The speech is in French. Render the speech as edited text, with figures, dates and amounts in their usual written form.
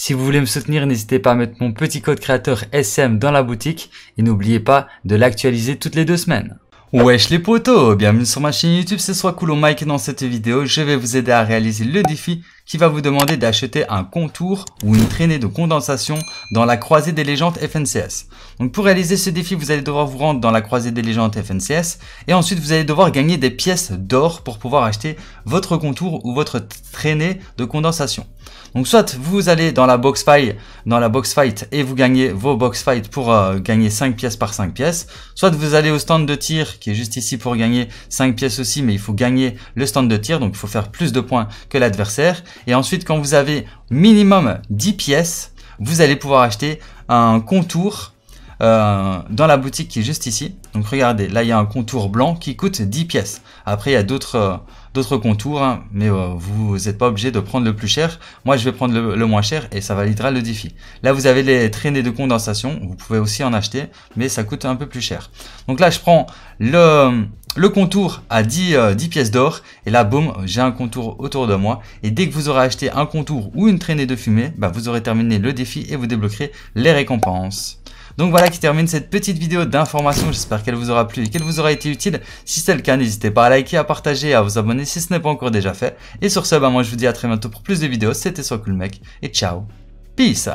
Si vous voulez me soutenir, n'hésitez pas à mettre mon petit code créateur SM dans la boutique et n'oubliez pas de l'actualiser toutes les 2 semaines. Wesh les potos, bienvenue sur ma chaîne YouTube, c'est Soiscool Mec et dans cette vidéo, je vais vous aider à réaliser le défi qui va vous demander d'acheter un contour ou une traînée de condensation dans la croisée des légendes FNCS. Donc pour réaliser ce défi, vous allez devoir vous rendre dans la croisée des légendes FNCS et ensuite vous allez devoir gagner des pièces d'or pour pouvoir acheter votre contour ou votre traînée de condensation. Donc soit vous allez dans la box fight, et vous gagnez vos box fight pour gagner 5 pièces par 5 pièces, soit vous allez au stand de tir qui est juste ici pour gagner 5 pièces aussi, mais il faut gagner le stand de tir, donc il faut faire plus de points que l'adversaire. Et ensuite, quand vous avez minimum 10 pièces, vous allez pouvoir acheter un contour dans la boutique qui est juste ici. Donc regardez, là il y a un contour blanc qui coûte 10 pièces. Après il y a d'autres contours, hein, mais vous n'êtes pas obligé de prendre le plus cher. Moi je vais prendre le moins cher et ça validera le défi. Là vous avez les traînées de condensation, vous pouvez aussi en acheter, mais ça coûte un peu plus cher. Donc là je prends le contour à 10 pièces d'or et là boum, j'ai un contour autour de moi. Et dès que vous aurez acheté un contour ou une traînée de fumée, bah, vous aurez terminé le défi et vous débloquerez les récompenses. Donc voilà qui termine cette petite vidéo d'information. J'espère qu'elle vous aura plu et qu'elle vous aura été utile. Si c'est le cas, n'hésitez pas à liker, à partager et à vous abonner si ce n'est pas encore déjà fait. Et sur ce, bah moi je vous dis à très bientôt pour plus de vidéos. C'était Soiscool Mec et ciao. Peace.